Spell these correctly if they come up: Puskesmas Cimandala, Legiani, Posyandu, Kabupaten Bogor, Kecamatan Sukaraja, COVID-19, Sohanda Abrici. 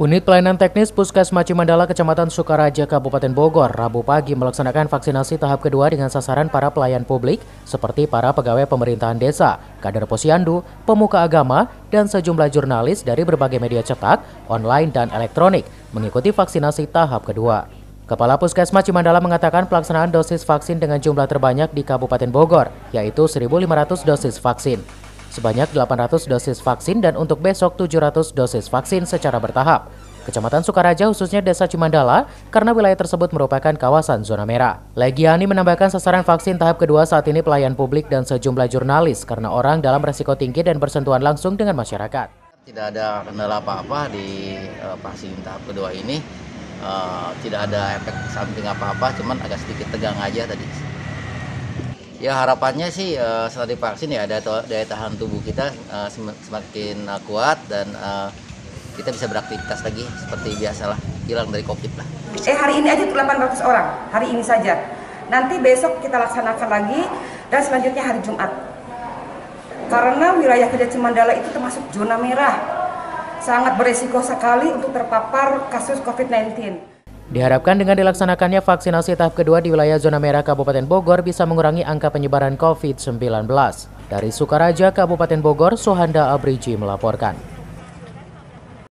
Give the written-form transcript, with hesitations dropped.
Unit Pelayanan Teknis Puskesmas Cimandala, Kecamatan Sukaraja, Kabupaten Bogor, Rabu pagi melaksanakan vaksinasi tahap kedua dengan sasaran para pelayan publik seperti para pegawai pemerintahan desa, kader posyandu, pemuka agama, dan sejumlah jurnalis dari berbagai media cetak, online, dan elektronik mengikuti vaksinasi tahap kedua. Kepala Puskesmas Cimandala mengatakan pelaksanaan dosis vaksin dengan jumlah terbanyak di Kabupaten Bogor, yaitu 1.500 dosis vaksin. Sebanyak 800 dosis vaksin dan untuk besok 700 dosis vaksin secara bertahap. Kecamatan Sukaraja khususnya Desa Cimandala karena wilayah tersebut merupakan kawasan zona merah. Legiani menambahkan sasaran vaksin tahap kedua saat ini pelayan publik dan sejumlah jurnalis karena orang dalam resiko tinggi dan bersentuhan langsung dengan masyarakat. Tidak ada kendala apa-apa di vaksin tahap kedua ini, tidak ada efek samping apa-apa, cuman agak sedikit tegang aja tadi. Ya harapannya sih setelah divaksin ya ada daya tahan tubuh kita semakin kuat dan kita bisa beraktivitas lagi seperti biasalah, hilang dari COVID lah. Hari ini aja 800 orang, hari ini saja. Nanti besok kita laksanakan lagi dan selanjutnya hari Jumat. Karena wilayah kerja Cimandala itu termasuk zona merah, sangat beresiko sekali untuk terpapar kasus COVID-19. Diharapkan dengan dilaksanakannya vaksinasi tahap kedua di wilayah zona merah Kabupaten Bogor bisa mengurangi angka penyebaran COVID-19. Dari Sukaraja, Kabupaten Bogor, Sohanda Abrici melaporkan.